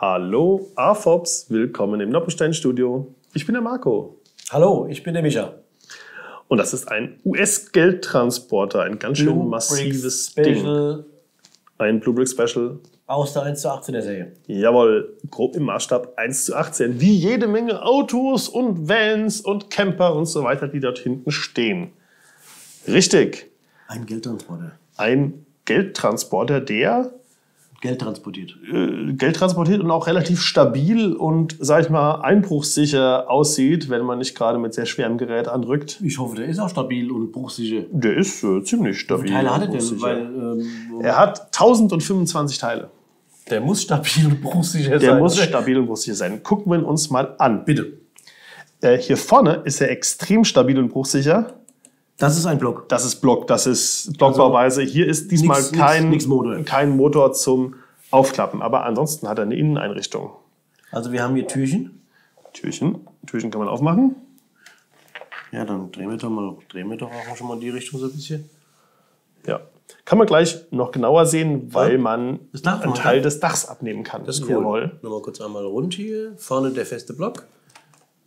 Hallo AFOBS, willkommen im Noppenstein Studio. Ich bin der Marco. Hallo, ich bin der Micha. Und das ist ein US-Geldtransporter, ein ganz schön massives Ding. Ein BlueBrixx Special. Aus der 1:18 der Serie. Jawohl, grob im Maßstab 1:18. Wie jede Menge Autos und Vans und Camper und so weiter, die dort hinten stehen. Richtig. Ein Geldtransporter. Ein Geldtransporter, der Geld transportiert. Und auch relativ stabil und, sag ich mal, einbruchssicher aussieht, wenn man nicht gerade mit sehr schwerem Gerät anrückt. Ich hoffe, der ist auch stabil und bruchsicher. Der ist ziemlich stabil. Wie viele Teile hat er denn? Weil, er hat 1025 Teile. Der muss stabil und bruchsicher sein. Der muss stabil und bruchsicher sein. Gucken wir uns mal an, bitte. Hier vorne ist er extrem stabil und bruchsicher. Das ist ein Block. Das ist Block, das ist Blockbauweise. Hier ist diesmal kein Motor zum Aufklappen. Aber ansonsten hat er eine Inneneinrichtung. Also wir haben hier Türchen. Türchen kann man aufmachen. Ja, dann drehen wir doch auch schon mal in die Richtung so ein bisschen. Ja, kann man gleich noch genauer sehen, weil man einen Teil des Dachs abnehmen kann. Das ist cool. Jawohl. Nochmal kurz einmal rund hier. Vorne der feste Block.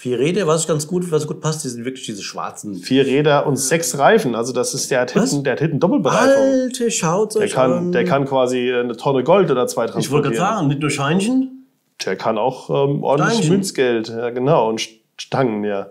4 Räder, was gut passt, die sind wirklich diese schwarzen. 4 Räder und 6 Reifen, also das ist der hat hinten Doppelbereifung. Alter, schaut euch an. Der kann quasi eine Tonne Gold oder 2 transportieren. Ich wollte gerade sagen, nicht nur Scheinchen. Der kann auch ordentlich Münzgeld, ja genau, und Stangen, ja.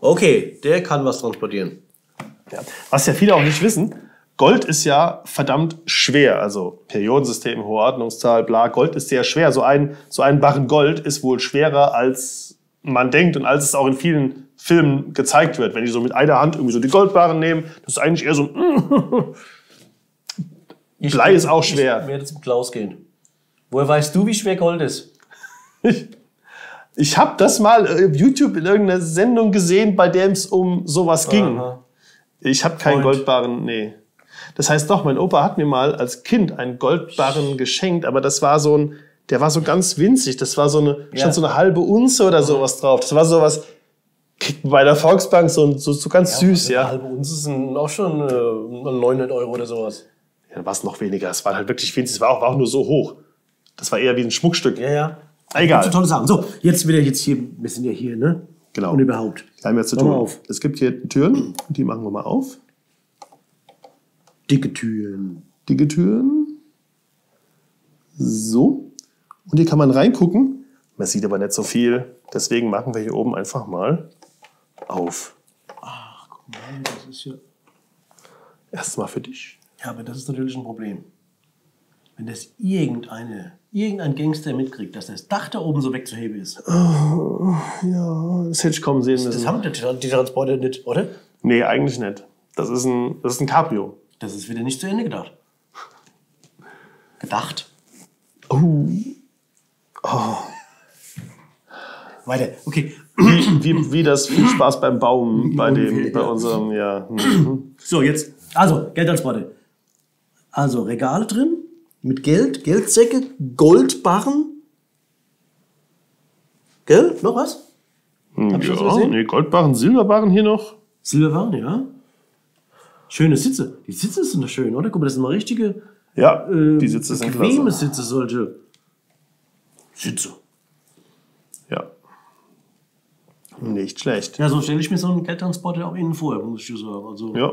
Okay, der kann was transportieren. Ja. Was ja viele auch nicht wissen, Gold ist ja verdammt schwer, also Periodensystem, hohe Ordnungszahl, bla, Gold ist sehr schwer. So ein Barren Gold ist wohl schwerer, als man denkt und als es auch in vielen Filmen gezeigt wird. Wenn die so mit einer Hand irgendwie so die Goldbarren nehmen, das ist eigentlich eher so ein Blei ist auch schwer. Ich werde zum Klaus gehen. Woher weißt du, wie schwer Gold ist? Ich habe das mal auf YouTube in irgendeiner Sendung gesehen, bei der es um sowas ging. Aha. Ich habe keinen Goldbarren, nee. Das heißt doch, mein Opa hat mir mal als Kind einen Goldbarren geschenkt, aber das war so ein, der war so ganz winzig, das war so eine, stand so eine halbe Unze oder sowas drauf. Das war sowas, kriegt man bei der Volksbank so ganz süß, ja. Eine halbe Unze sind auch schon 900 Euro oder sowas. Ja, dann war es noch weniger, es war halt wirklich winzig, es war auch nur so hoch. Das war eher wie ein Schmuckstück. Ja, ja. Egal. So tolle Sachen. So, jetzt hier, wir sind ja hier, ne? Genau. Und überhaupt. Da haben wir zu tun. Auf. Es gibt hier Türen, die machen wir mal auf. Dicke Türen. So. Und hier kann man reingucken. Man sieht aber nicht so viel. Deswegen machen wir hier oben einfach mal auf. Ach, guck mal, das ist ja erstmal für dich. Ja, aber das ist natürlich ein Problem. Wenn das irgendein Gangster mitkriegt, dass das Dach da oben so wegzuheben ist. Oh, ja, das hätte ich kaum sehen müssen. Das haben die Transporter nicht, oder? Nee, eigentlich nicht. Das ist ein Cabrio. Das ist wieder nicht zu Ende gedacht. Weiter, okay. Wie das viel Spaß beim Baum bei unserem, ja. So, jetzt, also, Geldtransporte. Also, Regale drin, mit Geld, Geldsäcke, Goldbarren. Gell, noch was? Hab ich das gesehen? Nee, Goldbarren, Silberbarren hier noch. Silberbarren, ja. Schöne Sitze. Die Sitze sind doch schön, oder? Guck mal, das sind mal richtige. Ja, die Sitze sind klasse. Bequeme Sitze, solche Sitze. Ja. Nicht schlecht. Ja, so stelle ich mir so einen Geldtransporter auch innen vor, muss ich sagen. Also ja.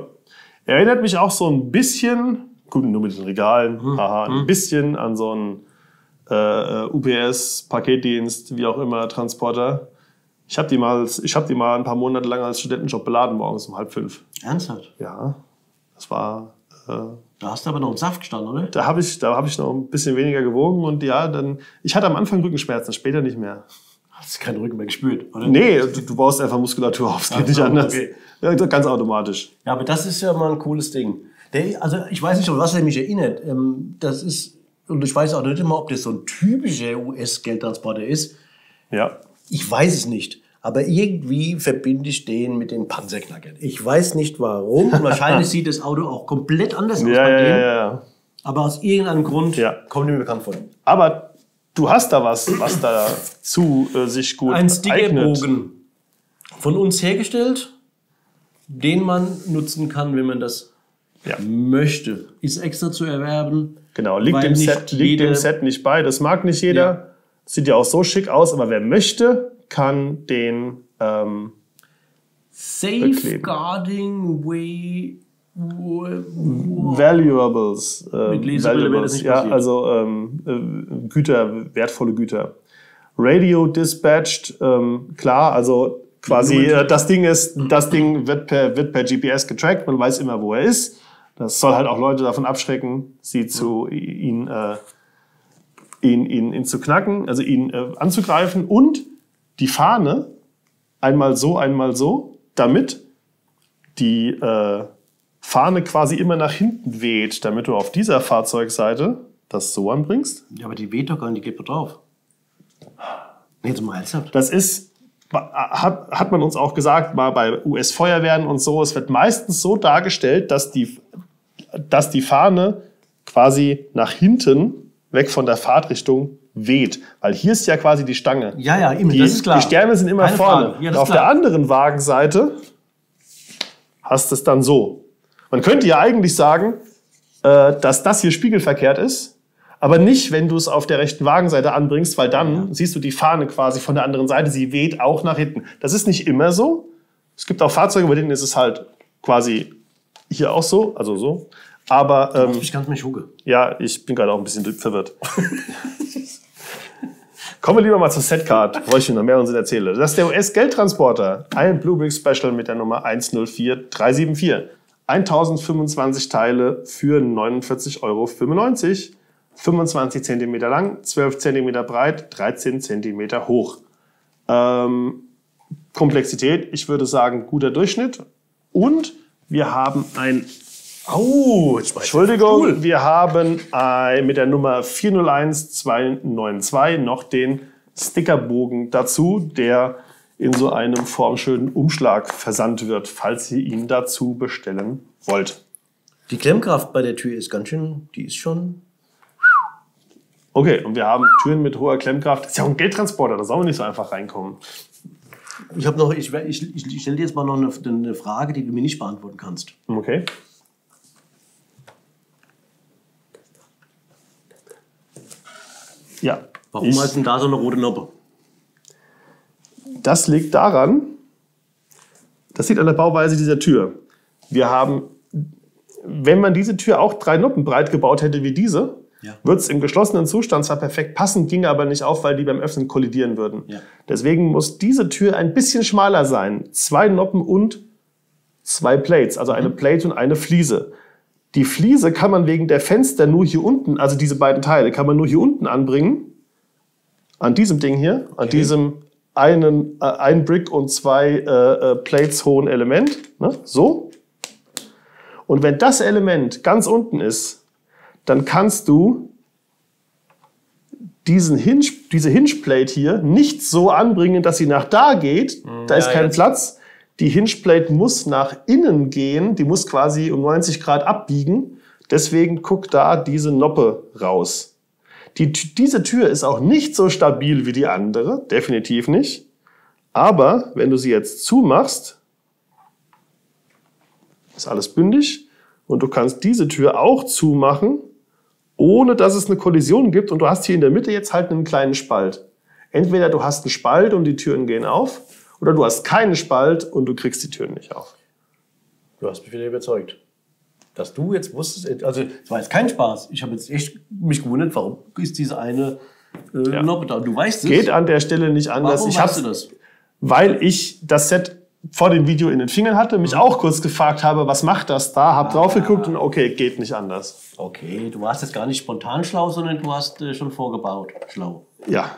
Erinnert mich auch so ein bisschen, gut, nur mit den Regalen, ein bisschen an so einen UPS, Paketdienst, wie auch immer, Transporter. Ich hab die mal ein paar Monate lang als Studentenjob beladen, morgens um 16:30. Ernsthaft? Ja. Das war. Da hast du aber noch im Saft gestanden, oder? Da hab ich noch ein bisschen weniger gewogen und ja, dann. Ich hatte am Anfang Rückenschmerzen, später nicht mehr. Hast du keinen Rücken mehr gespürt, oder? Nee, du baust einfach Muskulatur auf, es geht nicht anders. Okay. Ja, ganz automatisch. Ja, aber das ist ja mal ein cooles Ding. Also ich weiß nicht, was er mich erinnert. Das ist, und ich weiß auch nicht immer, ob das so ein typischer US-Geldtransporter ist. Ja. Ich weiß es nicht, aber irgendwie verbinde ich den mit den Panzerknackern. Ich weiß nicht warum. Und wahrscheinlich sieht das Auto auch komplett anders aus bei denen. Ja. Aber aus irgendeinem Grund kommt mir bekannt vor. Aber du hast da was dazu sich gut eignet. Ein Stickerbogen von uns hergestellt, den man nutzen kann, wenn man das möchte. Ist extra zu erwerben. Genau, liegt dem Set nicht bei. Das mag nicht jeder. Ja. Sieht ja auch so schick aus, aber wer möchte, kann den Safeguarding Way Valuables. Mit Lesebrille wäre das nicht passiert. Ja, also Güter, wertvolle Güter. Radio dispatched, klar, also quasi das Ding wird per GPS getrackt, man weiß immer, wo er ist. Das soll halt auch Leute davon abschrecken, ihn zu knacken, also ihn anzugreifen. Und die Fahne, einmal so, damit die Fahne quasi immer nach hinten weht, damit du auf dieser Fahrzeugseite das so anbringst. Ja, aber die weht doch gar nicht, die geht doch drauf. Jetzt mal ernsthaft. Das ist, hat man uns auch gesagt, mal bei US-Feuerwehren und so, es wird meistens so dargestellt, dass die Fahne quasi nach hinten, weg von der Fahrtrichtung, weht. Weil hier ist ja quasi die Stange. Ja, ja, eben, das ist klar. Die Sterne sind immer vorne. Ja, auf der anderen Wagenseite hast du es dann so. Man könnte ja eigentlich sagen, dass das hier spiegelverkehrt ist, aber nicht, wenn du es auf der rechten Wagenseite anbringst, weil dann siehst du die Fahne quasi von der anderen Seite, sie weht auch nach hinten. Das ist nicht immer so. Es gibt auch Fahrzeuge, bei denen ist es halt quasi hier auch so, also so. Aber ich kann mich hucke. Ja, ich bin gerade auch ein bisschen verwirrt. Kommen wir lieber mal zur Setcard, bevor ich noch mehr Unsinn erzähle. Das ist der US-Geldtransporter. Ein BlueBrixx Special mit der Nummer 104374. 1025 Teile für 49,95 Euro. 25 cm lang, 12 cm breit, 13 cm hoch. Komplexität, ich würde sagen, guter Durchschnitt. Und wir haben ein... Oh, Entschuldigung, cool. Wir haben mit der Nummer 401292 noch den Stickerbogen dazu, der in so einem formschönen Umschlag versandt wird, falls ihr ihn dazu bestellen wollt. Die Klemmkraft bei der Tür ist ganz schön, die ist schon... Okay, und wir haben Türen mit hoher Klemmkraft. Das ist ja auch ein Geldtransporter, da sollen wir nicht so einfach reinkommen. Ich stelle dir jetzt mal noch eine Frage, die du mir nicht beantworten kannst. Okay. Ja. Warum heißt denn da so eine rote Noppe? Das liegt daran, das liegt an der Bauweise dieser Tür. Wir haben, wenn man diese Tür auch 3 Noppen breit gebaut hätte wie diese, ja, wird es im geschlossenen Zustand zwar perfekt passen, ging aber nicht auf, weil die beim Öffnen kollidieren würden. Ja. Deswegen muss diese Tür ein bisschen schmaler sein. 2 Noppen und 2 Plates, also eine Plate und eine Fliese. Die Fliese kann man wegen der Fenster nur hier unten, also diese beiden Teile, kann man nur hier unten anbringen. An diesem Ding hier, an diesem ein Brick und 2 Plates hohen Element. Ne? So. Und wenn das Element ganz unten ist, dann kannst du diese Hinge-Plate hier nicht so anbringen, dass sie nach da geht. Da ist kein Platz. Die Hingeplate muss nach innen gehen, die muss quasi um 90 Grad abbiegen. Deswegen guckt da diese Noppe raus. Diese Tür ist auch nicht so stabil wie die andere, definitiv nicht. Aber wenn du sie jetzt zumachst, ist alles bündig. Und du kannst diese Tür auch zumachen, ohne dass es eine Kollision gibt. Und du hast hier in der Mitte jetzt halt einen kleinen Spalt. Entweder du hast einen Spalt und die Türen gehen auf, oder du hast keinen Spalt und du kriegst die Türen nicht auf. Du hast mich wieder überzeugt. Dass du jetzt wusstest, also es war jetzt kein Spaß. Ich habe jetzt echt mich gewundert, warum ist diese eine Noppe da? Du weißt es. Geht an der Stelle nicht anders. Warum weißt du das? Weil ich das Set vor dem Video in den Fingern hatte, mich auch kurz gefragt habe, was macht das da? Hab drauf geguckt und okay, geht nicht anders. Okay, du warst jetzt gar nicht spontan schlau, sondern du hast schon vorgebaut. Schlau. Ja.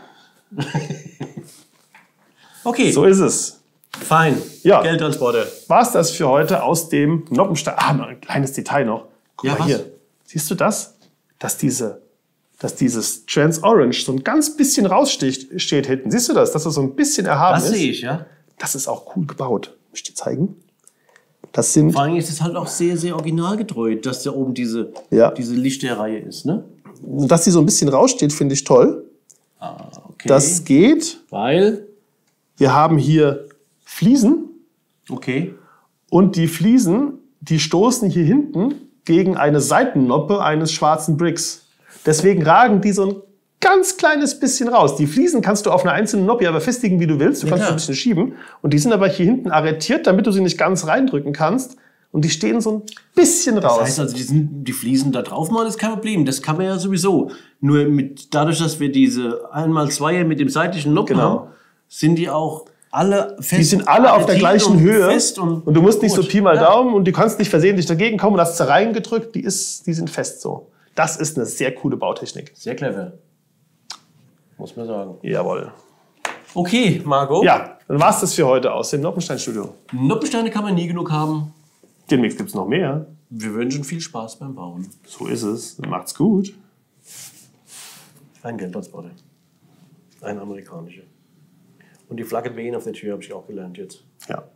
Okay. So ist es. Fein. Ja. Geldtransporter. War's das für heute aus dem Noppenstein? Ah, ein kleines Detail noch. Guck mal hier. Siehst du das? Dass dieses Trans-Orange so ein ganz bisschen raussticht, steht hinten. Siehst du das? Dass das so ein bisschen erhaben ist? Das sehe ich, ja. Das ist auch cool gebaut. Muss ich dir zeigen? Das sind... Vor allem ist es halt auch sehr, sehr originalgetreu, dass da oben diese Lichterreihe ist, ne? Und dass die so ein bisschen raussteht, finde ich toll. Ah, okay. Das geht... Weil... Wir haben hier Fliesen. Okay. Und die Fliesen, die stoßen hier hinten gegen eine Seitennoppe eines schwarzen Bricks. Deswegen ragen die so ein ganz kleines bisschen raus. Die Fliesen kannst du auf einer einzelnen Noppia befestigen, wie du willst. Du kannst sie ein bisschen schieben. Und die sind aber hier hinten arretiert, damit du sie nicht ganz reindrücken kannst. Und die stehen so ein bisschen raus. Das heißt also, die Fliesen da drauf malen, ist kein Problem. Das kann man ja sowieso. Nur dadurch, dass wir diese 1x2 mit dem seitlichen Nopp haben, sind die auch alle fest. Die sind alle auf der gleichen Höhe. Und du musst nicht so Pi mal Daumen und du kannst nicht versehentlich dagegen kommen und hast sie reingedrückt. Die sind fest so. Das ist eine sehr coole Bautechnik. Sehr clever. Muss man sagen. Jawohl. Okay, Marco. Ja, dann war es das für heute aus dem Noppenstein-Studio. Noppensteine kann man nie genug haben. Demnächst gibt es noch mehr. Wir wünschen viel Spaß beim Bauen. So ist es. Macht's gut. Ein Geldplatz-Body. Ein amerikanischer. Und die Flagge Wien auf der Tür habe ich auch gelernt jetzt. Ja.